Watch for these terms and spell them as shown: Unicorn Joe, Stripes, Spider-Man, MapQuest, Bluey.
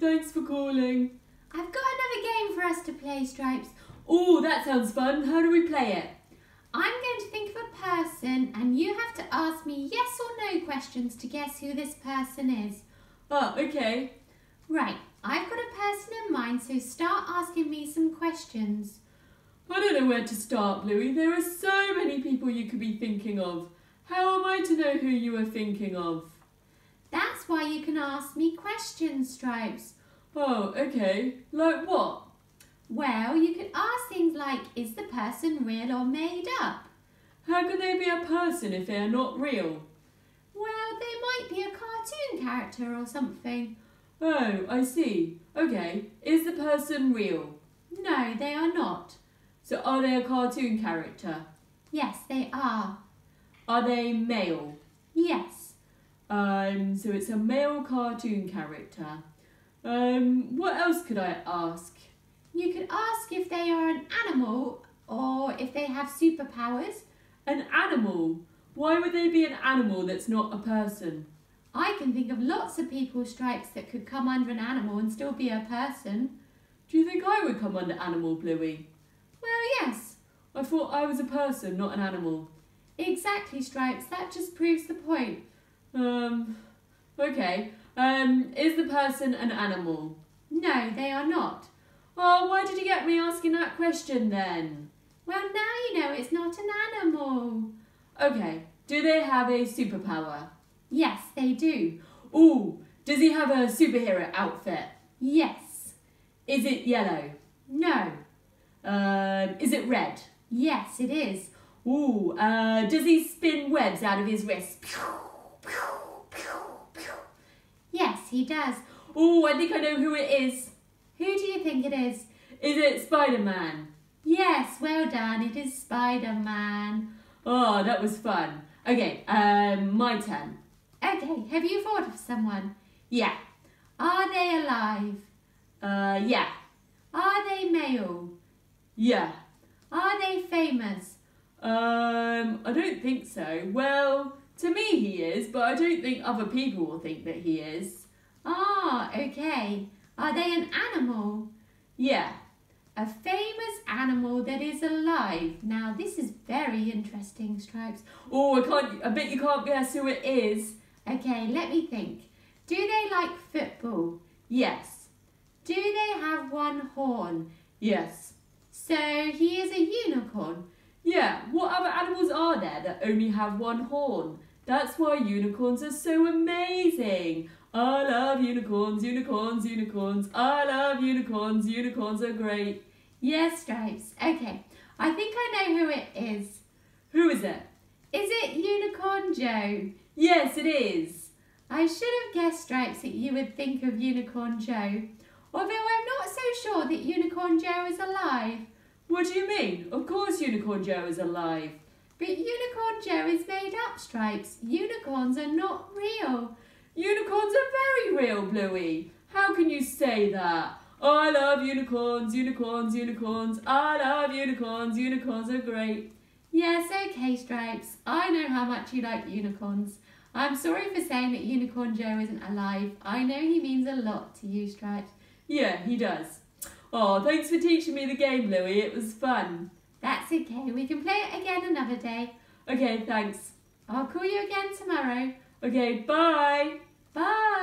Thanks for calling. I've got another game for us to play, Stripes. Oh, that sounds fun. How do we play it? I'm going to think of a person and you have to ask me yes or no questions to guess who this person is. Oh, okay. Right, I've got a person in mind, so start asking me some questions. I don't know where to start, Bluey. There are so many people you could be thinking of. How am I to know who you are thinking of? That's why you can ask me questions, Stripes. Oh, okay. Like what? Well, you could ask things like, is the person real or made up? How can they be a person if they are not real? Well, they might be a cartoon character or something. Oh, I see. Okay, is the person real? No, they are not. So are they a cartoon character? Yes, they are. Are they male? Yes. So it's a male cartoon character. What else could I ask? You could ask if they are an animal or if they have superpowers. An animal? Why would they be an animal that's not a person? I can think of lots of people, Stripes, that could come under an animal and still be a person. Do you think I would come under animal, Bluey? Well, yes. I thought I was a person, not an animal. Exactly, Stripes. That just proves the point. Okay. Is the person an animal? No, they are not. Oh, why did you get me asking that question then? Well, now you know it's not an animal. Okay, do they have a superpower? Yes, they do. Ooh, does he have a superhero outfit? Yes. Is it yellow? No. Is it red? Yes, it is. Ooh, does he spin webs out of his wrists? Yes, he does. Ooh, I think I know who it is. Who do you think it is? Is it Spider-Man? Yes, well done. It is Spider-Man. Oh, that was fun. Okay, my turn. Okay, have you thought of someone? Yeah. Are they alive? Yeah. Are they male? Yeah. Are they famous? I don't think so. Well, to me he is, but I don't think other people will think that he is. Ah, okay. Are they an animal? Yeah. A famous animal that is alive. Now this is very interesting, Stripes. Oh, I bet you can't guess who it is. Okay, let me think. Do they like football? Yes. Do they have one horn? Yes. So he is a unicorn? Yeah, what other animals are there that only have one horn? That's why unicorns are so amazing. I love unicorns, unicorns, unicorns. I love unicorns, unicorns are great. Yes, Stripes. Okay, I think I know who it is. Who is it? Is it Unicorn Joe? Yes, it is. I should have guessed, Stripes, that you would think of Unicorn Joe. Although I'm not so sure that Unicorn Joe is alive. What do you mean? Of course Unicorn Joe is alive. But Unicorn Joe is made up, Stripes. Unicorns are not real. Unicorns are very real, Bluey. How can you say that? I love unicorns, unicorns, unicorns. I love unicorns, unicorns are great. Yes, okay, Stripes. I know how much you like unicorns. I'm sorry for saying that Unicorn Joe isn't alive. I know he means a lot to you, Stripes. Yeah, he does. Oh, thanks for teaching me the game, Bluey. It was fun. That's okay. We can play it again another day. Okay, thanks. I'll call you again tomorrow. Okay, bye. Bye.